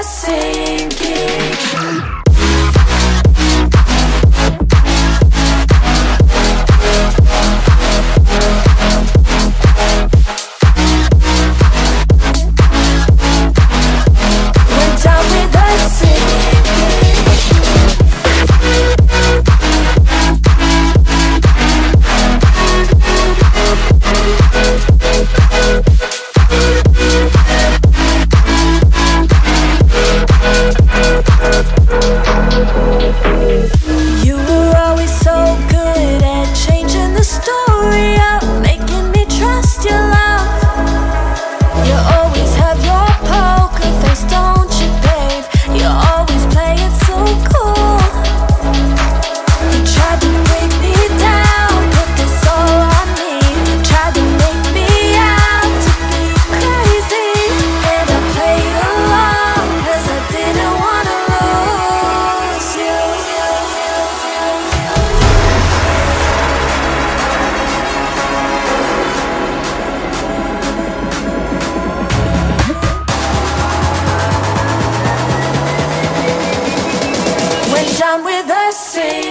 are sinking. Down with the sea.